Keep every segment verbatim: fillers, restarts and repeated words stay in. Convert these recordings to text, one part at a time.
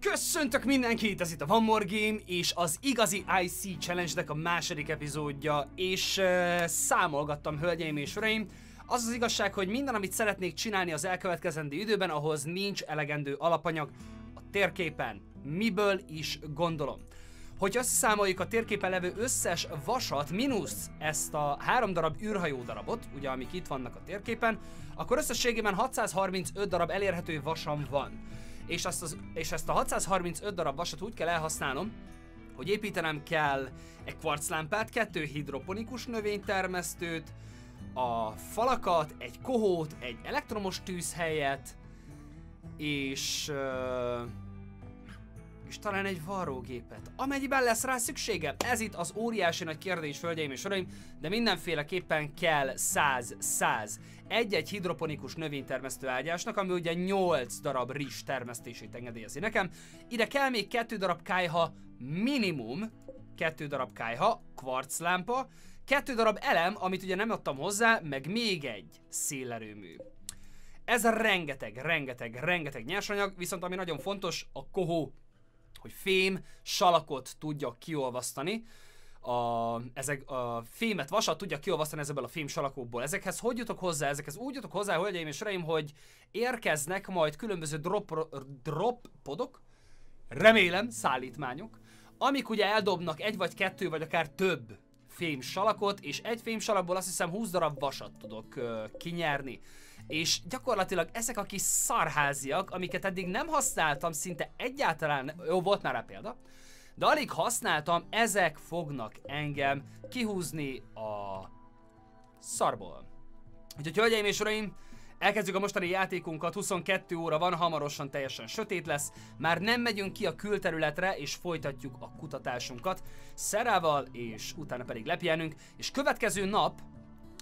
Köszöntök mindenkit, ez itt a One More Game és az igazi i cé Challenge-nek a második epizódja, és uh, számolgattam, hölgyeim és uraim. Az az igazság, hogy minden, amit szeretnék csinálni az elkövetkezendő időben, ahhoz nincs elegendő alapanyag a térképen, miből is gondolom. Hogyha összeszámoljuk a térképen levő összes vasat, mínusz ezt a három darab űrhajó darabot, ugye amik itt vannak a térképen, akkor összességében hatszázharmincöt darab elérhető vasam van. És, azt az, és ezt a hatszázharmincöt darab vasat úgy kell elhasználnom, hogy építenem kell egy kvarclámpát, kettő hidroponikus növénytermesztőt, a falakat, egy kohót, egy elektromos tűzhelyet, és... és talán egy varrógépet, amennyiben lesz rá szükségem. Ez itt az óriási nagy kérdés, hölgyeim és uraim, de mindenféleképpen kell száz száz. Egy-egy hidroponikus növénytermesztő ágyásnak, ami ugye nyolc darab rizs termesztését engedélyezi nekem. Ide kell még kettő darab kályha minimum, kettő darab kályha, kvarclámpa, kettő darab elem, amit ugye nem adtam hozzá, meg még egy szélerőmű. Ez rengeteg, rengeteg, rengeteg nyersanyag, viszont ami nagyon fontos, a kohó, hogy fém, salakot tudja kiolvasztani, a, ezek, a fémet, vasat tudja kiolvasztani ezekből a fém salakokból. Ezekhez hogy jutok hozzá? Ezekhez úgy jutok hozzá, hölgyeim és uraim, hogy érkeznek majd különböző drop, drop podok, remélem szállítmányok, amik ugye eldobnak egy vagy kettő vagy akár több fém salakot, és egy fém salakból azt hiszem húsz darab vasat tudok ö, kinyerni. És gyakorlatilag ezek a kis szarháziak, amiket eddig nem használtam, szinte egyáltalán, jó, volt már rá példa, de alig használtam, ezek fognak engem kihúzni a szarból. Úgyhogy, hölgyeim és uraim, elkezdjük a mostani játékunkat, huszonkettő óra van, hamarosan teljesen sötét lesz, már nem megyünk ki a külterületre, és folytatjuk a kutatásunkat Szerával, és utána pedig lepjenünk, és következő nap,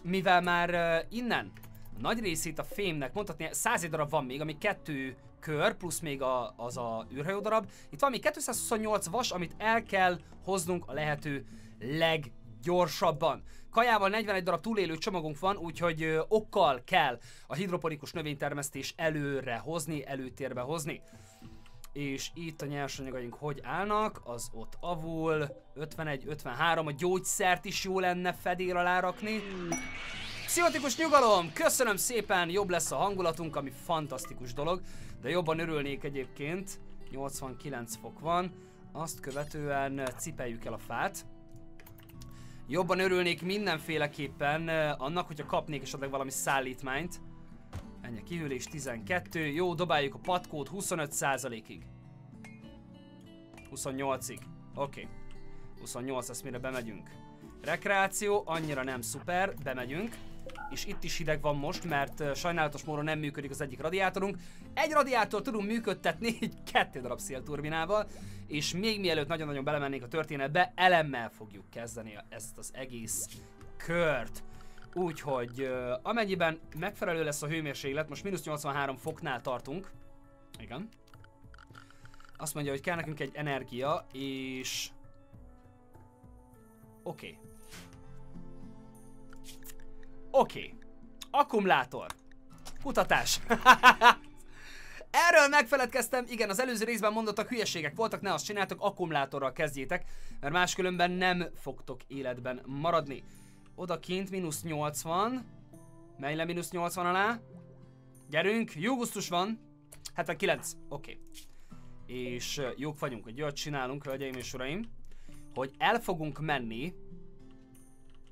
mivel már uh, innen nagy részét a fémnek, mondhatni, száz darab van még, ami kettő kör, plusz még a, az a űrhajó darab. Itt van még kétszázhuszonnyolc vas, amit el kell hoznunk a lehető leggyorsabban. Kajával negyvenegy darab túlélő csomagunk van, úgyhogy ö, okkal kell a hidroponikus növénytermesztés előre hozni, előtérbe hozni. És itt a nyersanyagaink hogy állnak, az ott avul, ötvenegy, ötvenhárom, a gyógyszert is jó lenne fedél alá rakni. Pszichotikus nyugalom! Köszönöm szépen, jobb lesz a hangulatunk, ami fantasztikus dolog, de jobban örülnék egyébként. nyolcvankilenc fok van, azt követően cipeljük el a fát. Jobban örülnék mindenféleképpen annak, hogyha kapnék esetleg valami szállítmányt. Ennyi a kihűlés, tizenkettő, jó, dobáljuk a patkót huszonöt százalékig. huszonnyolcig, oké. Okay. huszonnyolc, ezt mire bemegyünk. Rekreáció, annyira nem szuper, bemegyünk. És itt is hideg van most, mert sajnálatos módon nem működik az egyik radiátorunk. Egy radiátor tudunk működtetni, így kettő darab szélturbinával, és még mielőtt nagyon-nagyon belemennénk a történetbe, elemmel fogjuk kezdeni ezt az egész kört. Úgyhogy amennyiben megfelelő lesz a hőmérséklet, most mínusz nyolcvanhárom foknál tartunk. Igen. Azt mondja, hogy kell nekünk egy energia, és... Oké. Okay. Oké, okay. Akkumulátor. Kutatás. Erről megfeledkeztem, igen, az előző részben mondottak, hülyeségek voltak, ne azt csináltok, akkumulátorral kezdjétek, mert máskülönben nem fogtok életben maradni. Odakint mínusz nyolcvan, menj le mínusz nyolcvan alá. Gyerünk, júgusztus van, hetvenkilenc, oké. Okay. És jók vagyunk, hogy jól csinálunk, hölgyeim és uraim, hogy el fogunk menni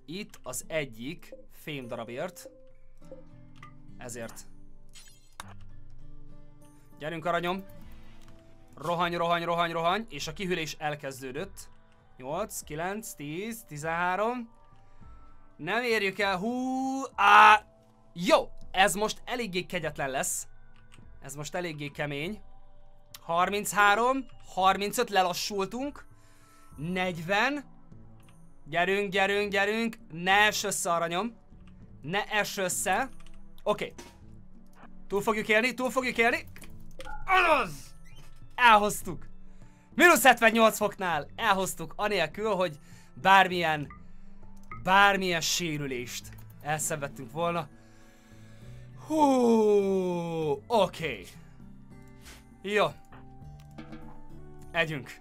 itt az egyik fém darabért. Ezért. Gyerünk, aranyom! Rohany, rohany, rohany, rohany, és a kihűlés elkezdődött. nyolc, kilenc, tíz, tizenhárom. Nem érjük el, hú, á! Jó! Ez most eléggé kegyetlen lesz. Ez most eléggé kemény. harminchárom, harmincöt, lelassultunk. negyven. Gyerünk, gyerünk, gyerünk. Ne ess össze, aranyom. Ne ess össze. Oké. Okay. Túl fogjuk élni, túl fogjuk élni. Azaz! Elhoztuk. Mínusz hetvennyolc foknál elhoztuk, anélkül, hogy bármilyen, bármilyen sérülést elszenvedtünk volna. Hú, oké. Okay. Jó. Együnk.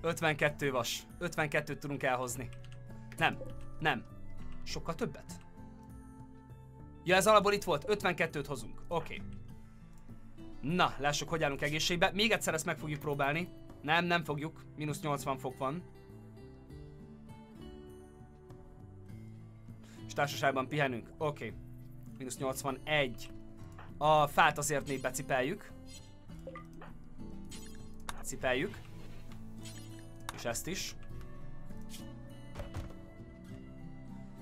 ötvenkettő vas. ötvenkettőt tudunk elhozni. Nem. Nem. Sokkal többet? Ja, ez alapból itt volt. ötvenkettőt hozunk. Oké. Okay. Na, lássuk, hogy állunk egészségbe. Még egyszer ezt meg fogjuk próbálni. Nem, nem fogjuk. Mínusz nyolcvan fok van. És társaságban pihenünk. Oké. Okay. Mínusz nyolcvanegy. A fát azért még becipeljük. Cipeljük. És ezt is.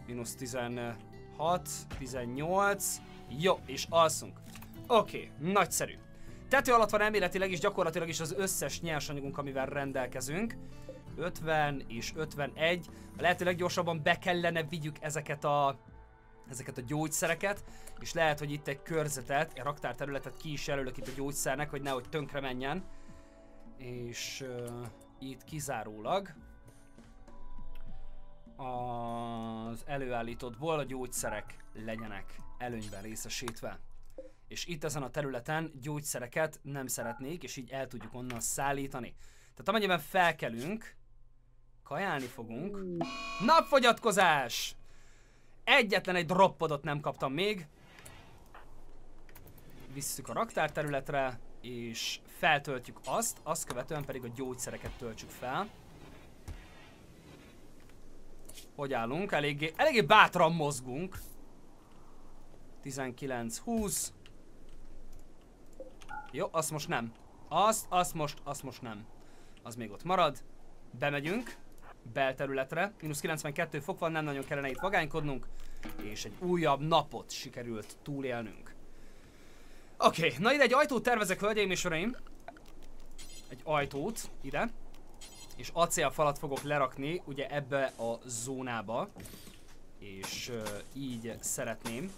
Mínusz tizenhat, tizennyolc. Jó, és alszunk. Oké, okay, nagyszerű. Tető alatt van elméletileg is, gyakorlatilag is az összes nyersanyagunk, amivel rendelkezünk. ötven és ötvenegy. Lehetőleg gyorsabban be kellene vigyük ezeket a, ezeket a gyógyszereket. És lehet, hogy itt egy körzetet, egy raktárterületet ki is jelölök itt a gyógyszernek, hogy nehogy tönkre menjen. És uh, itt kizárólag az előállítottból a gyógyszerek legyenek előnyben részesítve. És itt ezen a területen gyógyszereket nem szeretnék, és így el tudjuk onnan szállítani. Tehát amennyiben felkelünk, kajálni fogunk. Napfogyatkozás! Egyetlen egy droppodot nem kaptam még. Visszük a raktárterületre, és feltöltjük azt, azt követően pedig a gyógyszereket töltsük fel. Hogy állunk? Eléggé, eléggé bátran mozgunk. tizenkilenc húsz. Jó, azt most nem. Azt, azt most, azt most nem. Az még ott marad. Bemegyünk. Belterületre. Mínusz kilencvenkettő fok van, nem nagyon kellene itt vagánykodnunk. És egy újabb napot sikerült túlélnünk. Oké, okay, na ide egy ajtót tervezek, hölgyeim és uraim. Egy ajtót ide. És acélfalat fogok lerakni, ugye ebbe a zónába. És uh, így szeretném.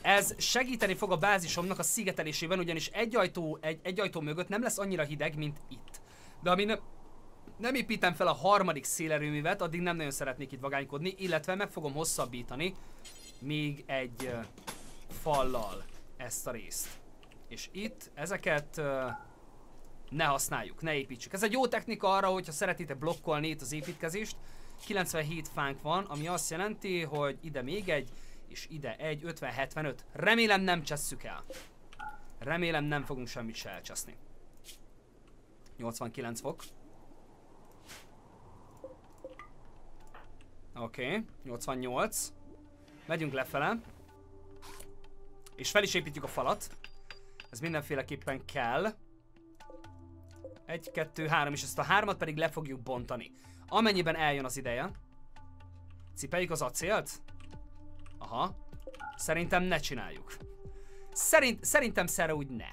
Ez segíteni fog a bázisomnak a szigetelésében, ugyanis egy ajtó, egy, egy ajtó mögött nem lesz annyira hideg, mint itt. De amíg ne, nem építem fel a harmadik szélerőművet, addig nem nagyon szeretnék itt vagánykodni, illetve meg fogom hosszabbítani még egy uh, fallal ezt a részt. És itt ezeket uh, ne használjuk, ne építsük. Ez egy jó technika arra, hogyha szeretitek blokkolni itt az építkezést. kilencvenhét fánk van, ami azt jelenti, hogy ide még egy, és ide egy, ötven hetvenöt. Remélem nem csesszük el. Remélem nem fogunk semmit se elcseszni. nyolcvankilenc fok. Oké, okay, nyolcvannyolc. Megyünk lefele. És fel is építjük a falat. Ez mindenféleképpen kell. Egy, kettő, három, és ezt a hármat pedig le fogjuk bontani. Amennyiben eljön az ideje. Cipeljük az acélt? Aha. Szerintem ne csináljuk. Szerint, szerintem szerre úgy ne.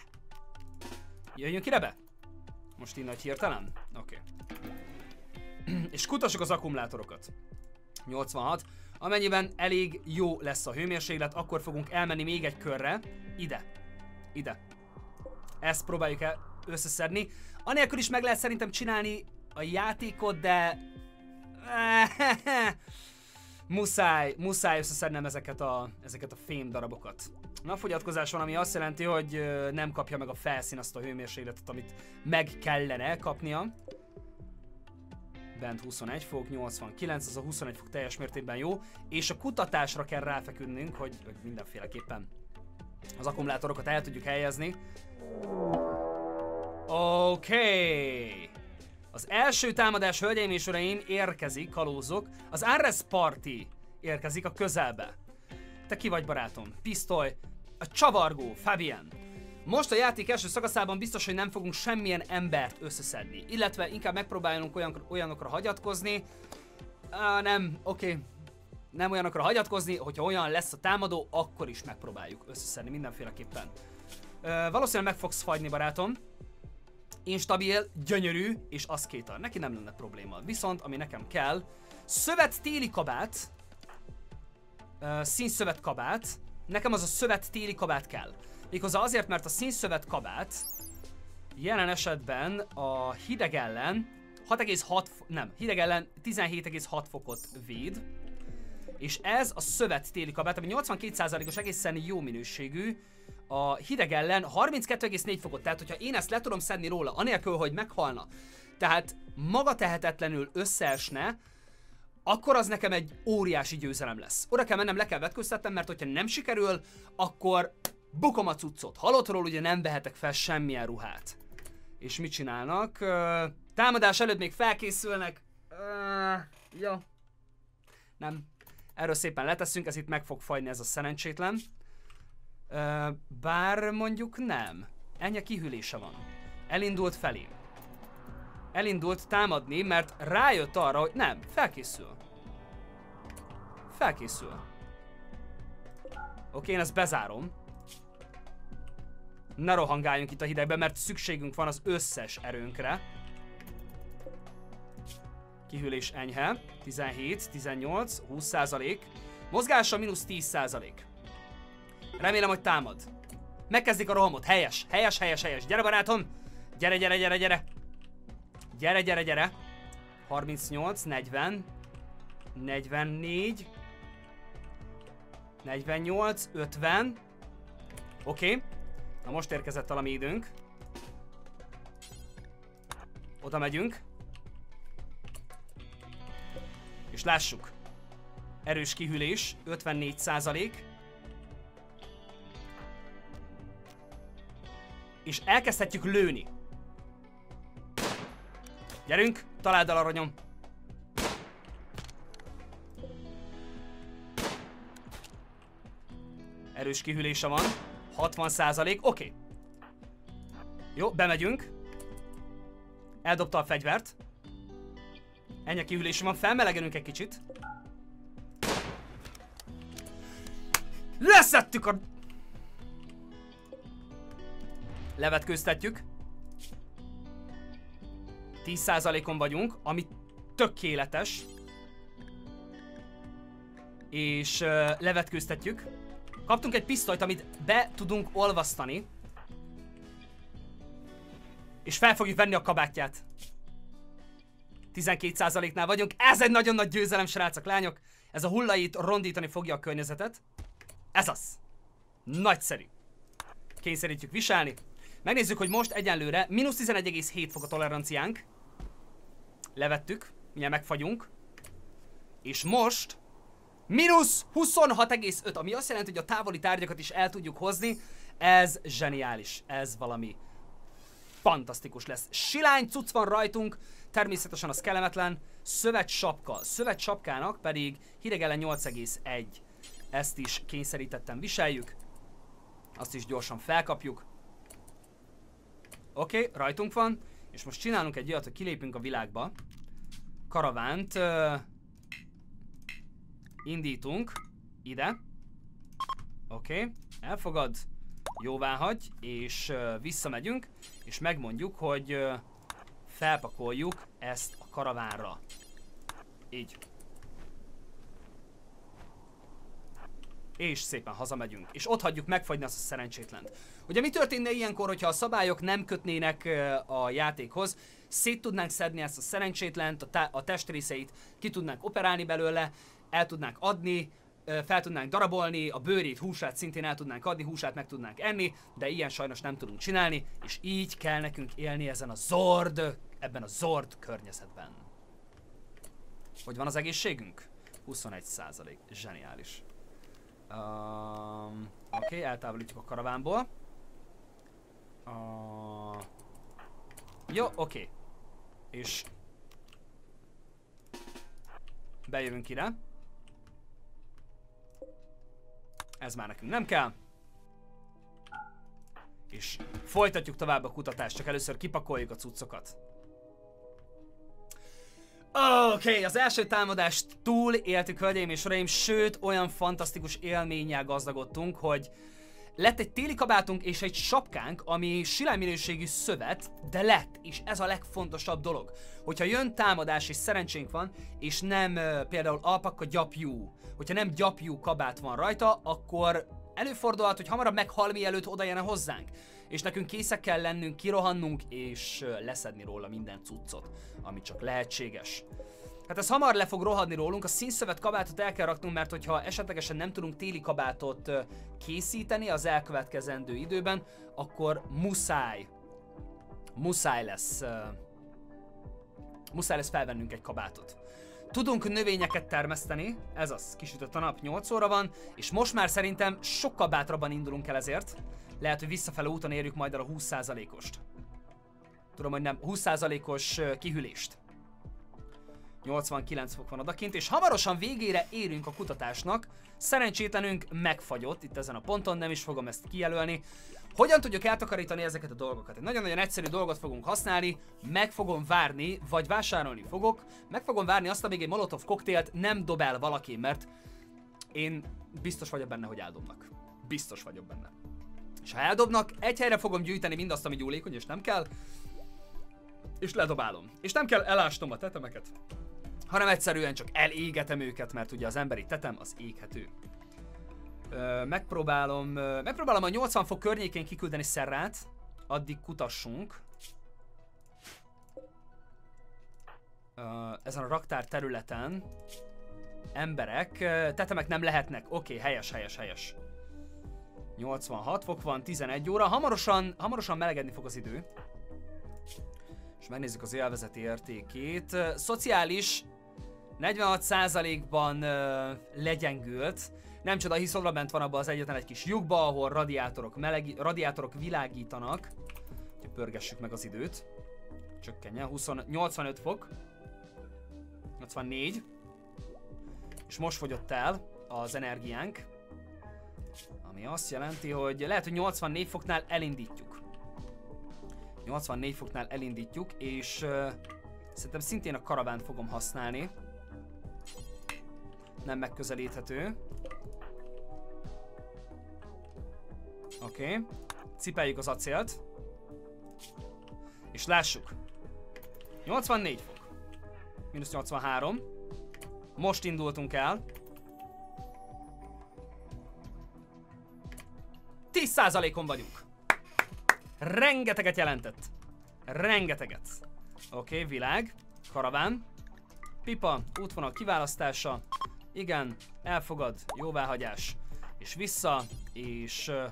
Jöjjünk ide be? Most így nagy hirtelen? Oké. Okay. És kutassuk az akkumulátorokat. nyolcvanhat. Amennyiben elég jó lesz a hőmérséklet, akkor fogunk elmenni még egy körre. Ide. Ide. Ezt próbáljuk el összeszedni. Anélkül is meg lehet szerintem csinálni a játékot, de... muszáj, muszáj összeszednem ezeket a, ezeket a fém darabokat. Napfogyatkozás van, ami azt jelenti, hogy nem kapja meg a felszín azt a hőmérsékletet, amit meg kellene kapnia. Bent huszonegy fok, nyolcvankilenc, az a huszonegy fok teljes mértékben jó. És a kutatásra kell ráfeküdnünk, hogy, hogy mindenféleképpen az akkumulátorokat el tudjuk helyezni. Oké... Okay. Az első támadás, hölgyeim és uraim, érkezik, kalózok. Az á er e es party érkezik a közelbe. Te ki vagy, barátom? Pisztoly, a csavargó, Fabien. Most a játék első szakaszában biztos, hogy nem fogunk semmilyen embert összeszedni. Illetve inkább megpróbálunk olyan, olyanokra hagyatkozni. Á, nem, oké. Okay. Nem olyanokra hagyatkozni, hogyha olyan lesz a támadó, akkor is megpróbáljuk összeszedni mindenféleképpen. Ö, valószínűleg meg fogsz fagyni, barátom. Instabil, gyönyörű, és aszkétar. Neki nem lenne probléma. Viszont, ami nekem kell, szövet téli kabát, uh, színszövet kabát, nekem az a szövet téli kabát kell. Méghozzá azért, mert a színszövet kabát jelen esetben a hideg ellen hat egész hat, nem, hideg ellen tizenhét egész hat fokot véd, És ez a szövet téli kabát, ami nyolcvankét százalékos egészen jó minőségű. A hideg ellen harminckettő egész négy fokot, tehát hogyha én ezt le tudom szedni róla, anélkül, hogy meghalna, tehát maga tehetetlenül összeesne, akkor az nekem egy óriási győzelem lesz. Oda kell mennem, le kell vetköztetnem, mert hogyha nem sikerül, akkor bukom a cuccot. Halottról ugye nem vehetek fel semmilyen ruhát. És mit csinálnak? Támadás előtt még felkészülnek. Jó. Nem. Erről szépen leteszünk, ez itt meg fog fagyni ez a szerencsétlen. Bár mondjuk nem. Ennyi kihűlése van. Elindult felé. Elindult támadni, mert rájött arra, hogy nem, felkészül. Felkészül. Oké, én ezt bezárom. Ne rohangáljunk itt a hidegbe, mert szükségünk van az összes erőnkre. Kihűlés enyhe. tizenhét, tizennyolc, húsz százalék. Mozgása mínusz tíz százalék. Remélem, hogy támad. Megkezdik a rohamot. Helyes, helyes, helyes, helyes. Gyere, barátom! Gyere, gyere, gyere, gyere! Gyere, gyere, gyere! harmincnyolc, negyven, negyvennégy, negyvennyolc, ötven. Oké. Na most érkezett valami időnk. Oda megyünk. És lássuk. Erős kihűlés, ötvennégy százalék. És elkezdhetjük lőni. Gyerünk, találd el, aranyom! Erős kihűlése van. hatvan százalék, oké. Jó, bemegyünk. Eldobta a fegyvert. Ennyi kihűlése van, felmelegenünk egy kicsit. Leszettük a... Levetkőztetjük. tíz százalékon vagyunk, ami tökéletes. És uh, levetkőztetjük. Kaptunk egy pisztolyt, amit be tudunk olvasztani. És fel fogjuk venni a kabátját. tizenkét százaléknál vagyunk. Ez egy nagyon nagy győzelem, srácok, lányok. Ez a hullait rondítani fogja a környezetet. Ez az. Nagyszerű. Kényszerítjük viselni. Megnézzük, hogy most egyenlőre mínusz tizenegy egész hét fok a toleranciánk. Levettük, mindjárt megfagyunk. És most mínusz huszonhat egész öt, ami azt jelenti, hogy a távoli tárgyakat is el tudjuk hozni. Ez zseniális, ez valami fantasztikus lesz. Silány cucc van rajtunk, természetesen az kellemetlen. Szövetsapka, szövetsapkának pedig hideg ellen nyolc egész egy. Ezt is kényszerítetten viseljük. Azt is gyorsan felkapjuk. Oké, okay, rajtunk van, és most csinálunk egy olyat, hogy kilépünk a világba. Karavánt uh, indítunk ide. Oké, okay, elfogad, jóváhagy, és uh, visszamegyünk, és megmondjuk, hogy uh, felpakoljuk ezt a karavánra. Így. És szépen hazamegyünk, és ott hagyjuk megfagyni azt a szerencsétlent. Ugye mi történne ilyenkor, hogyha a szabályok nem kötnének a játékhoz? Szét tudnánk szedni ezt a szerencsétlent, a, a testrészeit ki tudnánk operálni belőle, el tudnánk adni, fel tudnánk darabolni, a bőrét, húsát szintén el tudnánk adni, húsát meg tudnánk enni, de ilyen sajnos nem tudunk csinálni, és így kell nekünk élni ezen a zord, ebben a zord környezetben. Hogy van az egészségünk? huszonegy százalék, zseniális. Um, Oké, okay, eltávolítjuk a karavánból. Uh, jó, oké. Okay. És bejövünk ide. Ez már nekünk nem kell. És folytatjuk tovább a kutatást, csak először kipakoljuk a cuccokat. Oké, okay, az első támadást túl éltük, hölgyeim és uraim, sőt, olyan fantasztikus élménnyel gazdagodtunk, hogy lett egy téli kabátunk és egy sapkánk, ami silány minőségű szövet, de lett, és ez a legfontosabb dolog. Hogyha jön támadás és szerencsénk van, és nem uh, például alpakka gyapjú, hogyha nem gyapjú kabát van rajta, akkor előfordulhat, hogy hamarabb meghal, mielőtt odajönne hozzánk. És nekünk készek kell lennünk, kirohannunk és leszedni róla minden cuccot, ami csak lehetséges. Hát ez hamar le fog rohadni rólunk, a színszövet kabátot el kell raknunk, mert hogyha esetlegesen nem tudunk téli kabátot készíteni az elkövetkezendő időben, akkor muszáj, muszáj lesz, muszáj lesz felvennünk egy kabátot. Tudunk növényeket termeszteni, ez az, kisütött a nap, nyolc óra van, és most már szerintem sokkal bátrabban indulunk el ezért. Lehet, hogy visszafelé úton érjük majd el a húsz százalékost. Tudom, hogy nem, húsz százalékos kihűlést. nyolcvankilenc fok van odakint, és hamarosan végére érünk a kutatásnak. Szerencsétlenünk megfagyott itt ezen a ponton, nem is fogom ezt kijelölni. Hogyan tudjuk eltakarítani ezeket a dolgokat? Egy nagyon-nagyon egyszerű dolgot fogunk használni, meg fogom várni, vagy vásárolni fogok, meg fogom várni azt, amíg egy molotov koktélt nem dob el valaki, mert én biztos vagyok benne, hogy eldobnak. Biztos vagyok benne. És ha eldobnak, egy helyre fogom gyűjteni mindazt, ami gyúlékony, és nem kell, és ledobálom. És nem kell elásnom a tetemeket, hanem egyszerűen csak elégetem őket, mert ugye az emberi tetem az éghető. Ö, megpróbálom, ö, megpróbálom a nyolcvan fok környékén kiküldeni Serrát, addig kutassunk. Ö, ezen a raktár területen emberek, ö, tetemek nem lehetnek. Oké, okay, helyes, helyes, helyes. nyolcvanhat fok van, tizenegy óra, hamarosan, hamarosan melegedni fog az idő. És megnézzük az élvezeti értékét. Szociális negyvenhat százalékban legyengült. Nem csoda, hisz oda bent van abban az egyetlen egy kis lyukba, ahol radiátorok, melegi, radiátorok világítanak. Pörgessük meg az időt. Csökkenjen, húsz, nyolcvanöt fok. nyolcvannégy. És most fogyott el az energiánk. Ami azt jelenti, hogy lehet, hogy nyolcvannégy foknál elindítjuk. nyolcvannégy foknál elindítjuk, és uh, szerintem szintén a karavánt fogom használni. Nem megközelíthető. Oké. Okay. Cipeljük az acélt. És lássuk. nyolcvannégy fok. Minusz nyolcvanhárom. Most indultunk el. tíz százalékon vagyunk. Rengeteget jelentett. Rengeteget. Oké, okay, világ. Karaván. Pipa, útvonal kiválasztása. Igen, elfogad, jóváhagyás. És vissza, és uh,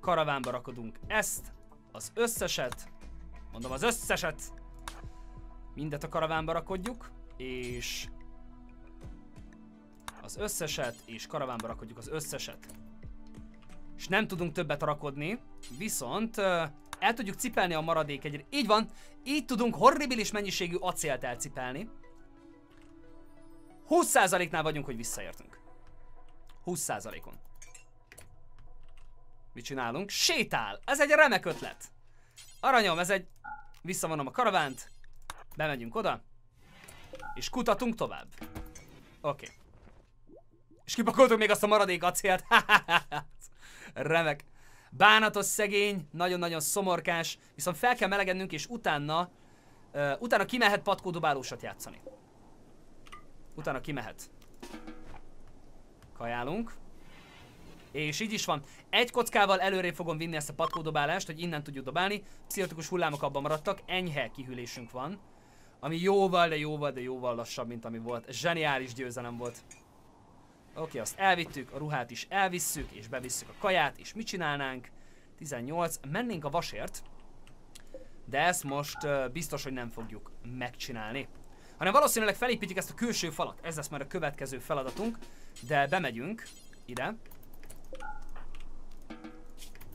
karavánba rakodunk ezt, az összeset. Mondom, az összeset. Mindet a karavánba rakodjuk, és az összeset, és karavánba rakodjuk az összeset. És nem tudunk többet rakodni, viszont uh, el tudjuk cipelni a maradék egyre. Így van, így tudunk horribilis mennyiségű acélt elcipelni. húsz százaléknál vagyunk, hogy visszaértünk. húsz százalékon. Mit csinálunk? Sétál! Ez egy remek ötlet. Aranyom, ez egy... Visszavonom a karavánt, bemegyünk oda, és kutatunk tovább. Oké. Okay. És kipakoltuk még azt a maradék acélt. Remek. Bánatos szegény, nagyon-nagyon szomorkás, viszont fel kell melegednünk, és utána, uh, utána kimehet patkódobálósat játszani. Utána kimehet. Kajálunk. És így is van. Egy kockával előrébb fogom vinni ezt a patkódobálást, hogy innen tudjuk dobálni. Pszichotikus hullámok abban maradtak, enyhe kihűlésünk van. Ami jóval, de jóval, de jóval lassabb, mint ami volt. Zseniális győzelem volt. Oké, okay, azt elvittük, a ruhát is elvisszük, és bevisszük a kaját, és mit csinálnánk? tizennyolc, mennénk a vasért, de ezt most uh, biztos, hogy nem fogjuk megcsinálni. Hanem valószínűleg felépítjük ezt a külső falat, ez lesz már a következő feladatunk, de bemegyünk ide.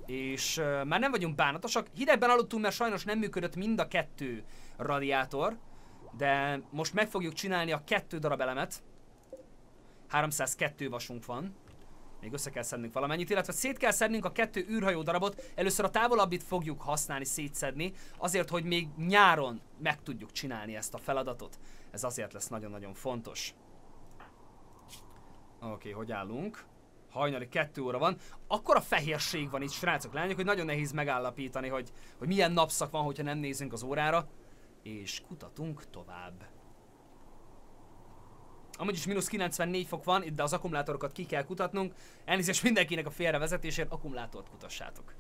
És uh, már nem vagyunk bánatosak, hidegben aludtunk, mert sajnos nem működött mind a kettő radiátor, de most meg fogjuk csinálni a kettő darab elemet. háromszázkettő vasunk van. Még össze kell szednünk valamennyit, illetve szét kell szednünk a kettő űrhajó darabot. Először a távolabbit fogjuk használni, szétszedni, azért, hogy még nyáron meg tudjuk csinálni ezt a feladatot. Ez azért lesz nagyon-nagyon fontos. Oké, okay, hogy állunk? Hajnali kettő óra van. Akkora fehérség van itt, srácok, lányok, hogy nagyon nehéz megállapítani, hogy, hogy milyen napszak van, hogyha nem nézünk az órára. És kutatunk tovább. Amúgy is mínusz kilencvennégy fok van, itt de az akkumulátorokat ki kell kutatnunk. Elnézést mindenkinek a félrevezetésért, akkumulátort kutassátok.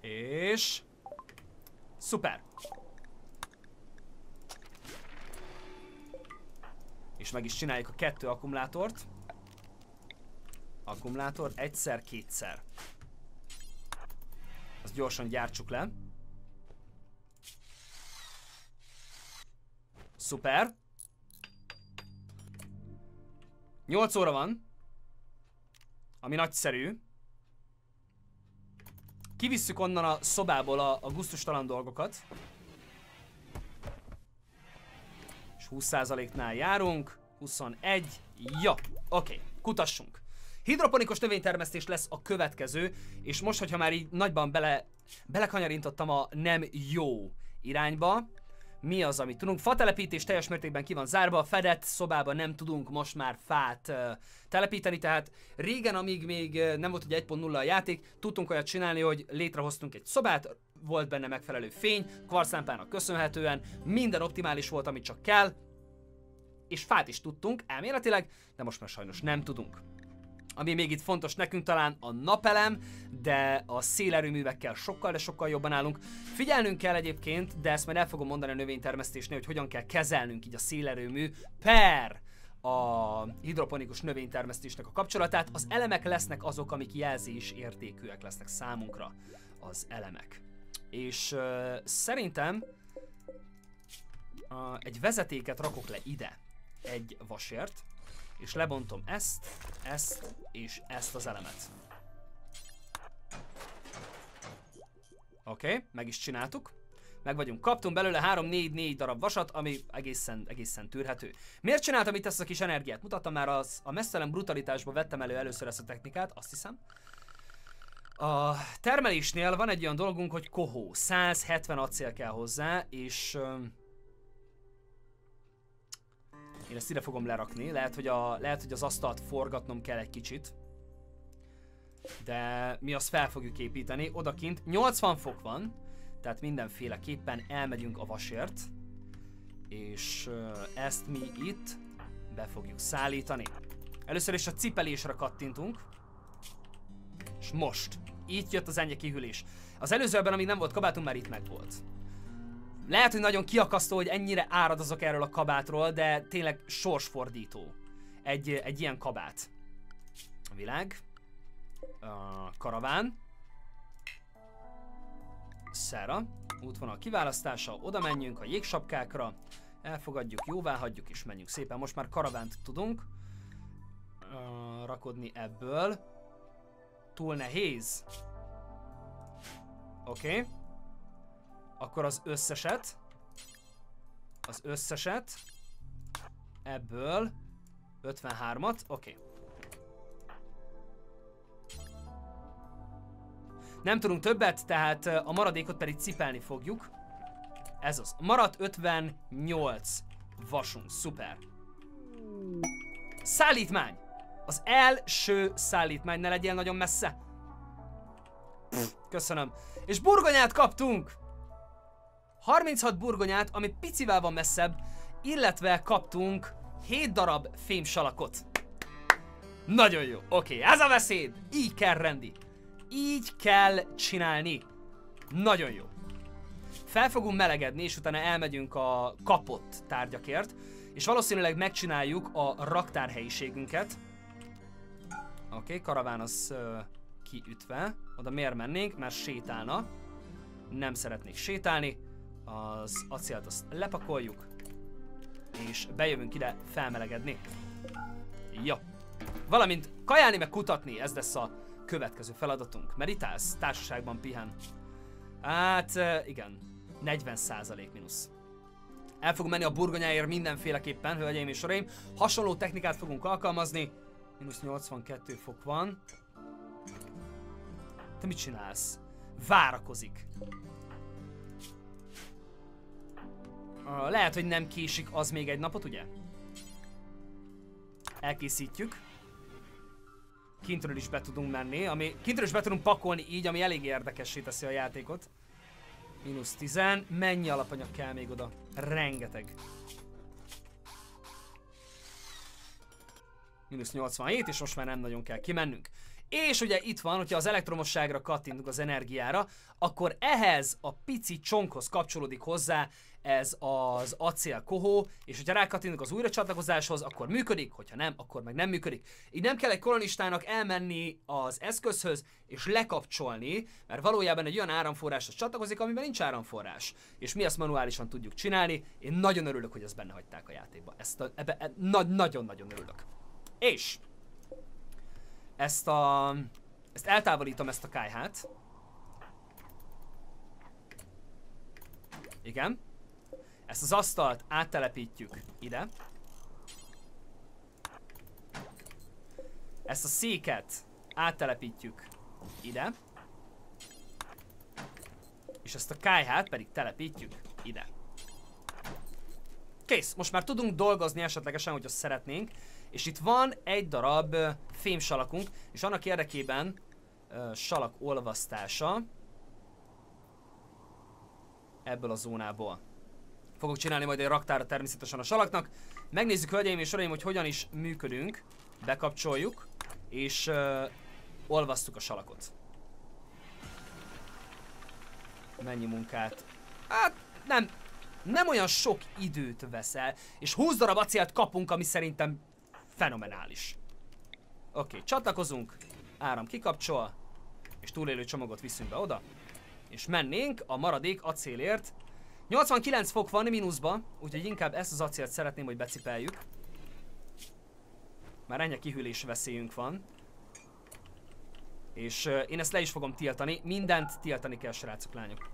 És... Szuper! és meg is csináljuk a kettő akkumulátort. Akkumulátor egyszer-kétszer. Azt gyorsan gyártsuk le. Szuper. nyolc óra van. Ami nagyszerű. Kivisszük onnan a szobából a, a gusztustalan dolgokat. És húsz százaléknál járunk. huszonegy. Ja, oké, kutassunk. Hidroponikus növénytermesztés lesz a következő, és most, hogyha már így nagyban bele, belekanyarintottam a nem jó irányba, mi az, amit tudunk? Fatelepítés teljes mértékben ki van zárva, fedett szobában nem tudunk most már fát uh, telepíteni, tehát régen, amíg még nem volt ugye egy pont nulla a játék, tudtunk olyat csinálni, hogy létrehoztunk egy szobát, volt benne megfelelő fény, kvarclámpának köszönhetően, minden optimális volt, amit csak kell, és fát is tudtunk elméletileg, de most már sajnos nem tudunk. Ami még itt fontos nekünk talán a napelem, de a szélerőművekkel sokkal, de sokkal jobban állunk. Figyelnünk kell egyébként, de ezt majd el fogom mondani a növénytermesztésnél, hogy hogyan kell kezelnünk így a szélerőmű per a hidroponikus növénytermesztésnek a kapcsolatát. Az elemek lesznek azok, amik jelzés értékűek lesznek számunkra, az elemek. És uh, szerintem uh, egy vezetéket rakok le ide, egy vasért. És lebontom ezt, ezt és ezt az elemet. Oké, okay, meg is csináltuk. Meg vagyunk, kaptunk belőle három-négy-négy darab vasat, ami egészen, egészen tűrhető. Miért csináltam itt ezt a kis energiát? Mutattam már, az, a mesztelen brutalitásba vettem elő először ezt a technikát, azt hiszem. A termelésnél van egy olyan dolgunk, hogy kohó. száz hetven acél kell hozzá, és... Én ezt ide fogom lerakni, lehet hogy, a, lehet, hogy az asztalt forgatnom kell egy kicsit. De mi azt fel fogjuk építeni, odakint nyolcvan fok van, tehát mindenféleképpen elmegyünk a vasért. És ezt mi itt be fogjuk szállítani. Először is a cipelésre kattintunk. És most, itt jött az enyhe kihűlés. Az előzőben, amíg nem volt kabátunk, már itt meg volt. Lehet, hogy nagyon kiakasztó, hogy ennyire áradozok erről a kabátról, de tényleg sorsfordító. Egy, egy ilyen kabát. Világ. A karaván. Szára. Útvonal kiválasztása. Oda menjünk a jégsapkákra. Elfogadjuk, jóvá hagyjuk és menjünk szépen. Most már karavánt tudunk uh, rakodni ebből. Túl nehéz. Oké. Okay. Akkor az összeset, az összeset, ebből ötvenhármat, oké. Okay. Nem tudunk többet, tehát a maradékot pedig cipelni fogjuk. Ez az. Maradt ötvennyolc vasunk, szuper. Szállítmány! Az első szállítmány, ne legyél nagyon messze. Pff, köszönöm. És burgonyát kaptunk! harminchat burgonyát, ami picivel van messzebb, illetve kaptunk hét darab fémsalakot. Nagyon jó. Oké, okay, ez a beszéd. Így kell rendi. Így kell csinálni. Nagyon jó. Fel fogunk melegedni, és utána elmegyünk a kapott tárgyakért, és valószínűleg megcsináljuk a raktárhelyiségünket. Oké, okay, karaván az uh, kiütve. Oda miért mennénk? Mert sétálna. Nem szeretnék sétálni. Az acélt azt lepakoljuk, és bejövünk ide felmelegedni. Ja. Valamint kajálni, meg kutatni, ez lesz a következő feladatunk. Meditálsz, társaságban pihen. Hát, igen. negyven százalék mínusz. El fogunk menni a burgonyáért mindenféleképpen, hölgyeim és uraim. Hasonló technikát fogunk alkalmazni. Mínusz nyolcvankét fok van. Te mit csinálsz? Várakozik. Lehet, hogy nem késik az még egy napot, ugye? Elkészítjük. Kintről is be tudunk menni, ami... Kintről is be tudunk pakolni így, ami elég érdekessé teszi a játékot. Mínusz tíz. Mennyi alapanyag kell még oda? Rengeteg. Mínusz nyolcvanhét, és most már nem nagyon kell kimennünk. És ugye itt van, hogyha az elektromosságra kattintunk, az energiára, akkor ehhez a pici csonkhoz kapcsolódik hozzá ez az acélkohó, és hogyha rákattintunk az újracsatlakozáshoz, akkor működik, hogyha nem, akkor meg nem működik. Így nem kell egy kolonistának elmenni az eszközhöz és lekapcsolni, mert valójában egy olyan áramforráshoz csatlakozik, amiben nincs áramforrás. És mi azt manuálisan tudjuk csinálni. Én nagyon örülök, hogy ezt benne hagyták a játékba. Ezt a, ebbe, e, na, nagyon-nagyon örülök. És ezt a... ezt eltávolítom, ezt a kályhát. Igen. Ezt az asztalt áttelepítjük ide. Ezt a széket áttelepítjük ide. És ezt a kályhát pedig telepítjük ide. Kész, most már tudunk dolgozni esetlegesen, hogyha szeretnénk. És itt van egy darab fémsalakunk, és annak érdekében uh, salak olvasztása ebből a zónából. Fogok csinálni majd egy raktára természetesen a salaknak. Megnézzük, hölgyeim és uraim, hogy hogyan is működünk. Bekapcsoljuk, és uh, olvasztjuk a salakot. Mennyi munkát? Hát nem, nem olyan sok időt veszel, és húsz darab acélt kapunk, ami szerintem fenomenális. Oké, csatlakozunk, áram kikapcsol, és túlélő csomagot viszünk be oda, és mennénk a maradék acélért. nyolcvankilenc fok van mínuszba, úgyhogy inkább ezt az acélt szeretném, hogy becipeljük. Már ennyi kihűlés veszélyünk van. És euh, én ezt le is fogom tiltani, mindent tiltani kell, srácok, lányok.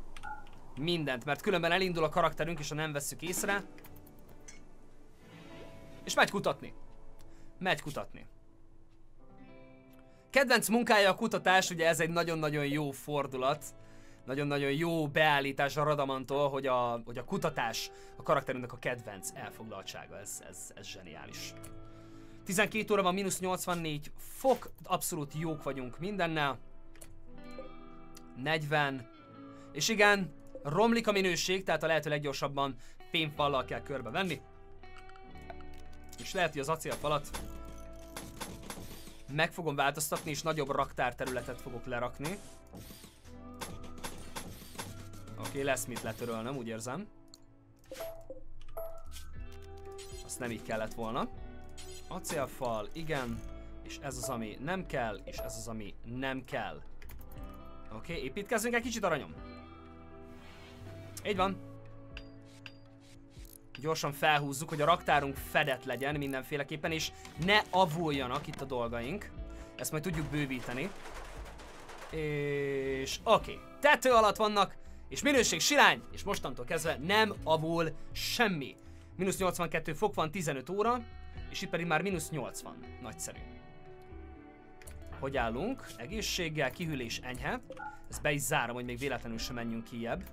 Mindent, mert különben elindul a karakterünk, és ha nem vesszük észre. És megy kutatni. Megy kutatni. Kedvenc munkája a kutatás, ugye ez egy nagyon-nagyon jó fordulat. Nagyon-nagyon jó beállítás a Radamantól, hogy a, hogy a kutatás a karakterünknek a kedvenc elfoglaltsága. Ez, ez, ez zseniális. tizenkét óra van, mínusz nyolcvannégy fok. Abszolút jók vagyunk mindennel. negyven. És igen, romlik a minőség, tehát a lehető leggyorsabban pénfallal kell körbe venni. És lehet, hogy az acélfalat meg fogom változtatni, és nagyobb raktárterületet fogok lerakni. Oké, lesz mit letörölnöm, úgy érzem. Azt nem így kellett volna. Acélfal, igen. És ez az, ami nem kell, és ez az, ami nem kell. Oké, építkezzünk egy kicsit, aranyom. Így van. Gyorsan felhúzzuk, hogy a raktárunk fedett legyen mindenféleképpen, és ne avuljanak itt a dolgaink. Ezt majd tudjuk bővíteni. És oké, tető alatt vannak, és minőség silány, és mostantól kezdve nem avul semmi. Minusz nyolcvankettő fok van, tizenöt óra, és itt pedig már minusz nyolcvan. Nagyszerű. Hogy állunk? Egészséggel, kihűlés enyhe. Ezt be is zárom, hogy még véletlenül sem menjünk kijebb.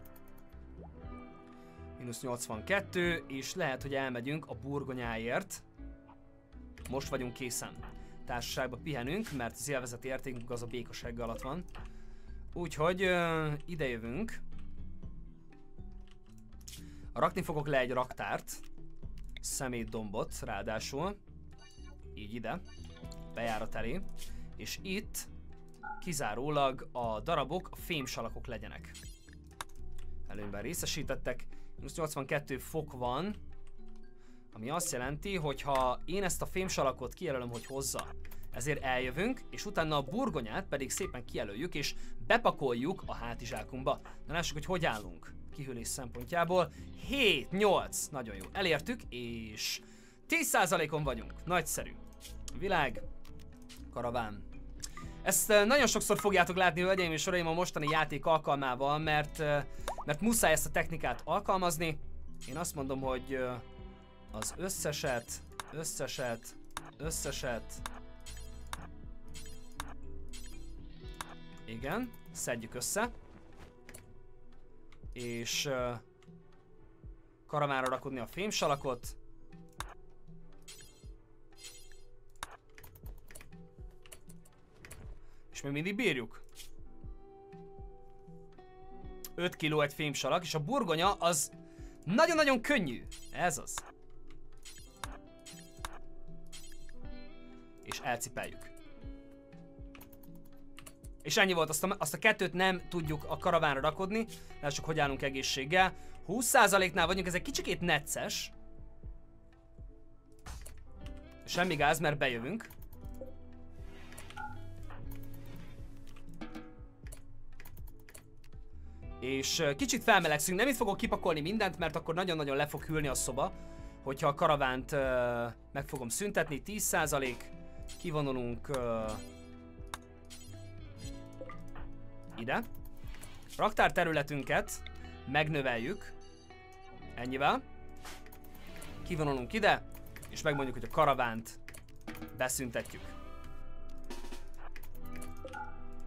Minusz nyolcvankettő, és lehet, hogy elmegyünk a burgonyáért. Most vagyunk készen. Társaságban pihenünk, mert az élvezeti értékünk az a békosság alatt van. Úgyhogy ö, idejövünk. Rakni fogok le egy raktárt. Szemétdombot ráadásul. Így ide. Bejárat elé. És itt kizárólag a darabok, a fémsalakok legyenek. Előnyben részesítettek. nyolcvankettő fok van, ami azt jelenti, hogy ha én ezt a fémsalakot kijelölöm, hogy hozza, ezért eljövünk, és utána a burgonyát pedig szépen kijelöljük, és bepakoljuk a hátizsákunkba. Na lássuk, hogy hogy állunk kihűlés szempontjából. hét nyolc, nagyon jó, elértük, és tíz százalékon vagyunk, nagyszerű. Világ, karaván. Ezt nagyon sokszor fogjátok látni, hölgyeim és uraim, a mostani játék alkalmával, mert, mert muszáj ezt a technikát alkalmazni. Én azt mondom, hogy az összeset, összeset, összeset. Igen, szedjük össze. És karavánra rakodni a fémsalakot. És még mindig bírjuk. öt kiló egy fémsalak, és a burgonya az nagyon-nagyon könnyű. Ez az. És elcipeljük. És ennyi volt, azt a, azt a kettőt nem tudjuk a karavánra rakodni. Lássuk, hogy állunk egészséggel. húsz százaléknál vagyunk, ez egy kicsikét necces. Semmi gáz, mert bejövünk. És kicsit felmelegszünk, nem itt fogok kipakolni mindent, mert akkor nagyon-nagyon le fog hűlni a szoba, hogyha a karavánt uh, meg fogom szüntetni. tíz százalék, kivonulunk uh, ide. Raktár területünket megnöveljük, ennyivel. Kivonulunk ide, és megmondjuk, hogy a karavánt beszüntetjük.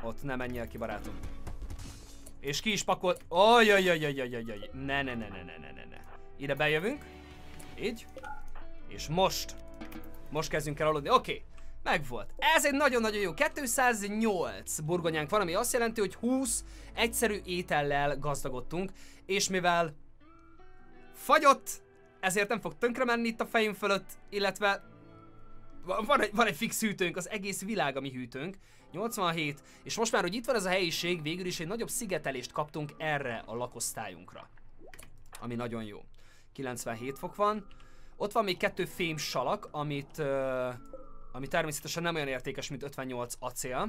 Ott nem menjél ki, barátom. És ki is pakol... Ajajajajajajajaj. Ne, ne, ne, ne, ne, ne, ne. Ide bejövünk. Így. És most. Most kezdünk el aludni. Oké. Megvolt. Ez egy nagyon-nagyon jó. kétszáznyolc burgonyánk van, ami azt jelenti, hogy húsz egyszerű étellel gazdagodtunk. És mivel fagyott, ezért nem fog tönkre menni itt a fejünk fölött, illetve van egy, van egy fix hűtőnk, az egész világ a mi hűtőnk. nyolcvanhét, és most már, hogy itt van ez a helyiség, végül is egy nagyobb szigetelést kaptunk erre a lakosztályunkra. Ami nagyon jó. kilencvenhét fok van. Ott van még kettő fém salak, amit, uh, ami természetesen nem olyan értékes, mint ötvennyolc acél.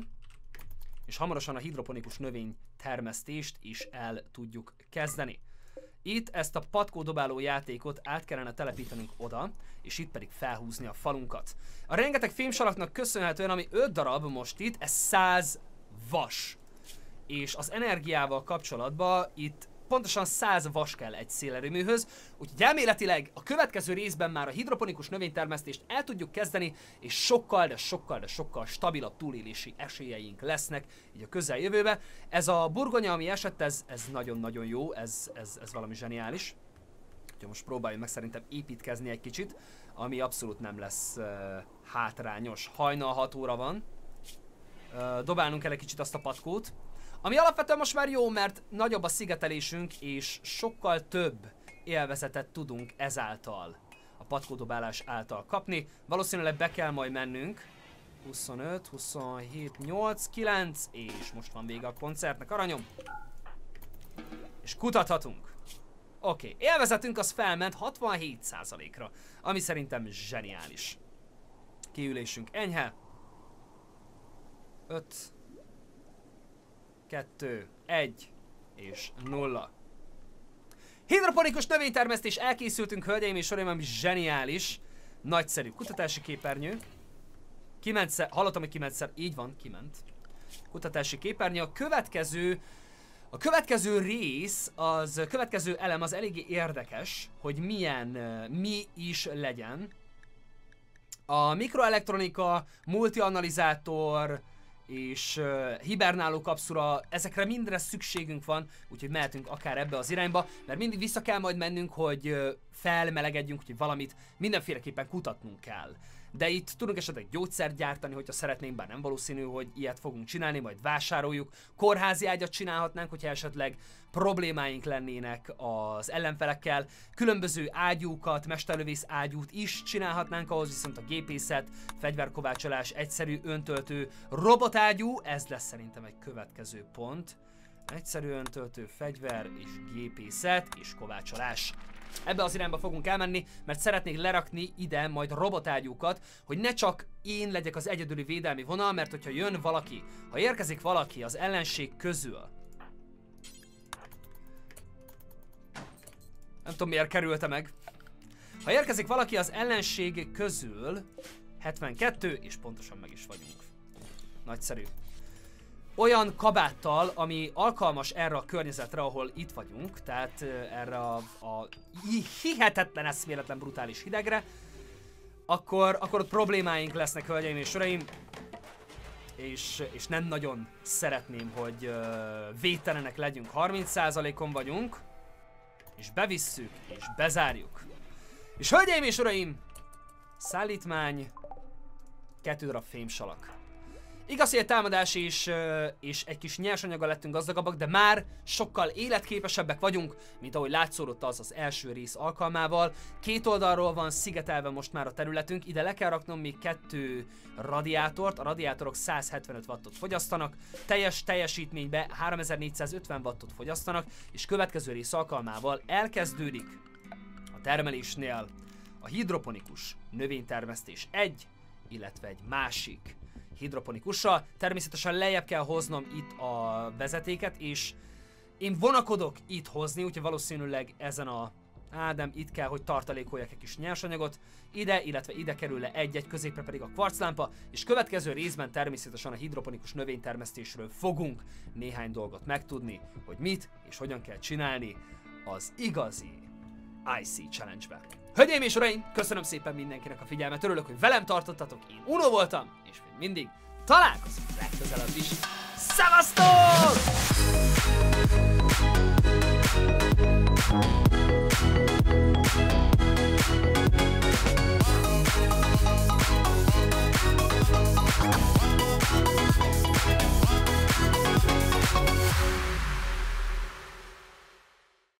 És hamarosan a hidroponikus növény termesztést is el tudjuk kezdeni. Itt ezt a patkódobáló játékot át kellene telepítenünk oda, és itt pedig felhúzni a falunkat. A rengeteg fémsalaknak köszönhetően, ami öt darab most itt, ez száz vas. És az energiával kapcsolatban itt pontosan száz vas kell egy szélerőműhöz, úgyhogy elméletileg a következő részben már a hidroponikus növénytermesztést el tudjuk kezdeni, és sokkal, de sokkal, de sokkal stabilabb túlélési esélyeink lesznek így a közeljövőben. Ez a burgonya, ami esett, ez nagyon-nagyon jó, ez, ez, ez valami zseniális. Úgyhogy most próbáljunk meg szerintem építkezni egy kicsit, ami abszolút nem lesz uh, hátrányos. Hajnal hat óra van. Uh, dobálnunk el egy kicsit azt a patkót. Ami alapvetően most már jó, mert nagyobb a szigetelésünk, és sokkal több élvezetet tudunk ezáltal, a patkódobálás által kapni. Valószínűleg be kell majd mennünk. huszonöt, huszonhét, nyolc, kilenc, és most van vége a koncertnek, aranyom. És kutathatunk. Oké, okay. Élvezetünk az felment hatvanhét százalékra, ami szerintem zseniális. Kiülésünk enyhe. öt, kettő, egy és nulla. Hidroponikus növénytermesztés, elkészültünk, hölgyeim és uraim, ami zseniális. Nagyszerű kutatási képernyő. Kimentszer, hallottam, hogy kimentszer, így van, kiment. Kutatási képernyő, a következő, a következő rész, az a következő elem az eléggé érdekes, hogy milyen, mi is legyen. A mikroelektronika, multianalizátor, és uh, hibernáló kapszula, ezekre mindre szükségünk van, úgyhogy mehetünk akár ebbe az irányba, mert mindig vissza kell majd mennünk, hogy uh, felmelegedjünk, úgyhogy valamit mindenféleképpen kutatnunk kell. De itt tudunk esetleg gyógyszert gyártani, hogyha szeretnénk, bár nem valószínű, hogy ilyet fogunk csinálni, majd vásároljuk. Kórházi ágyat csinálhatnánk, hogyha esetleg problémáink lennének az ellenfelekkel. Különböző ágyúkat, mesterlövész ágyút is csinálhatnánk, ahhoz viszont a gépészet, fegyverkovácsolás, egyszerű öntöltő, robotágyú, ez lesz szerintem egy következő pont. Egyszerű öntöltő, fegyver és gépészet és kovácsolás. Ebbe az irányba fogunk elmenni, mert szeretnék lerakni ide majd robotágyúkat, hogy ne csak én legyek az egyedüli védelmi vonal, mert hogyha jön valaki, ha érkezik valaki az ellenség közül. Nem tudom, miért kerülte meg. Ha érkezik valaki az ellenség közül, hetvenkettő, és pontosan meg is vagyunk. Nagyszerű. Olyan kabáttal, ami alkalmas erre a környezetre, ahol itt vagyunk, tehát erre a, a hihetetlen, eszméletlen, brutális hidegre, akkor, akkor ott problémáink lesznek, hölgyeim és uraim, és, és nem nagyon szeretném, hogy uh, vételenek legyünk. harminc százalékon vagyunk, és bevisszük, és bezárjuk. És hölgyeim és uraim, szállítmány, kettő darab fémsalak. Igaz, hogy a támadás és, és egy kis nyersanyaggal lettünk gazdagabbak, de már sokkal életképesebbek vagyunk, mint ahogy látszódott az az első rész alkalmával. Két oldalról van szigetelve most már a területünk, ide le kell raknom még kettő radiátort, a radiátorok száz hetvenöt wattot fogyasztanak, teljes teljesítménybe háromezer-négyszázötven wattot fogyasztanak, és következő rész alkalmával elkezdődik a termelésnél a hidroponikus növénytermesztés egy, illetve egy másik hidroponikussal. Természetesen lejjebb kell hoznom itt a vezetéket, és én vonakodok itt hozni, úgyhogy valószínűleg ezen a... Á, nem, itt kell, hogy tartalékoljak egy kis nyersanyagot. Ide, illetve ide kerül le egy-egy, középre pedig a kvarclámpa, és következő részben természetesen a hidroponikus növénytermesztésről fogunk néhány dolgot megtudni, hogy mit és hogyan kell csinálni az igazi i cé Challenge-ben. Hölgyeim és uraim, köszönöm szépen mindenkinek a figyelmet, örülök, hogy velem tartottatok, én Uno voltam, és még mindig találkozunk legközelebb is. Szevasztok!